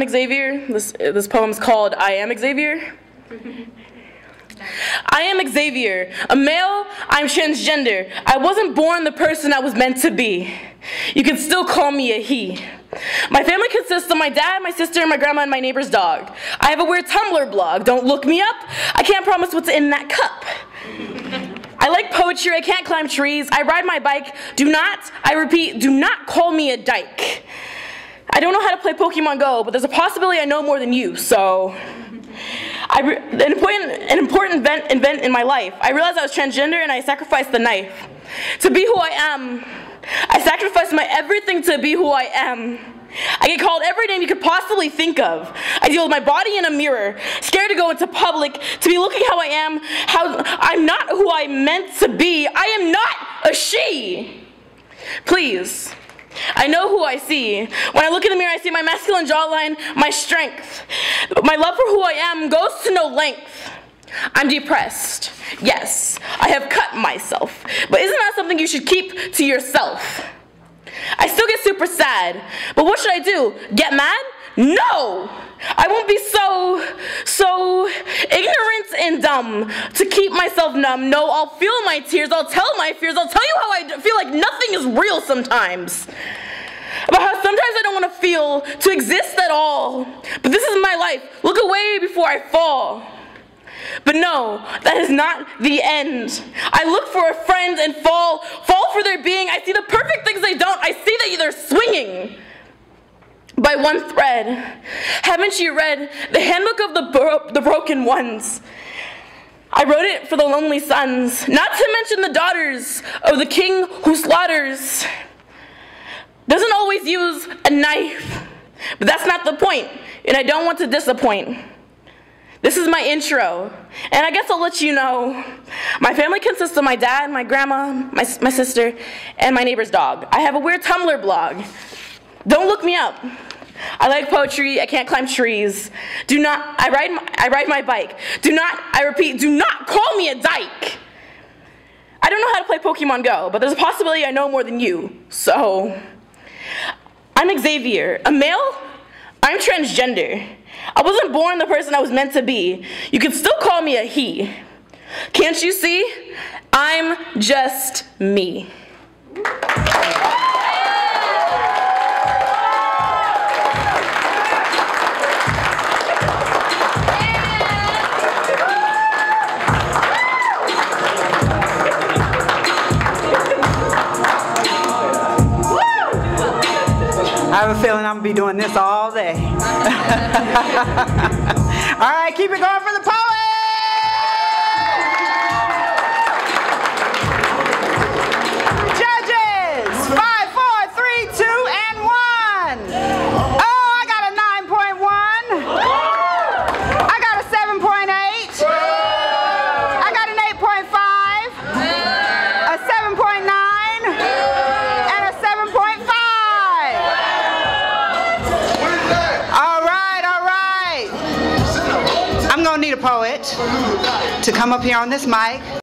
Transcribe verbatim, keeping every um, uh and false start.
I'm Xavier. This, this poem is called I Am Xavier. I am Xavier, a male, I'm transgender. I wasn't born the person I was meant to be. You can still call me a he. My family consists of my dad, my sister, my grandma, and my neighbor's dog. I have a weird Tumblr blog. Don't look me up. I can't promise what's in that cup. I like poetry. I can't climb trees. I ride my bike. Do not, I repeat, do not call me a dyke. I don't know how to play Pokemon Go, but there's a possibility I know more than you, so. I re an important, an important event, event in my life. I realized I was transgender and I sacrificed the knife. To be who I am, I sacrificed my everything to be who I am. I get called every name you could possibly think of. I deal with my body in a mirror, scared to go into public, to be looking how I am, how I'm not who I meant to be. I am not a she. Please. I know who I see. When I look in the mirror, I see my masculine jawline, my strength. My love for who I am goes to no length. I'm depressed. Yes, I have cut myself. But isn't that something you should keep to yourself? I still get super sad. But what should I do? Get mad? No! I won't be so, so ignorant and dumb to keep myself numb. No, I'll feel my tears, I'll tell my fears, I'll tell you how I feel like nothing is real sometimes. About how sometimes I don't want to feel, to exist at all. But this is my life. Look away before I fall. But no, that is not the end. I look for a friend and fall, fall for their being. I see the perfect things they don't. I see that they're swinging by one thread. Haven't you read the handbook of the, bro the broken ones? I wrote it for the lonely sons, not to mention the daughters of the king who slaughters. Doesn't always use a knife, but that's not the point, and I don't want to disappoint. This is my intro, and I guess I'll let you know. My family consists of my dad, my grandma, my, my sister, and my neighbor's dog. I have a weird Tumblr blog. Don't look me up. I like poetry. I can't climb trees. Do not, I ride, my, I ride my bike. Do not, I repeat, do not call me a dyke. I don't know how to play Pokemon Go, but there's a possibility I know more than you, so. I'm Xavier, a male, I'm transgender. I wasn't born the person I was meant to be. You can still call me a he. Can't you see? I'm just me. I have a feeling I'm going to be doing this all day. All right, keep it going for the poet! Judges, five, four, three, two, and one. Oh, I got a nine point one. I got a seven point eight. I got an eight point five. A seven point nine. Poet to come up here on this mic.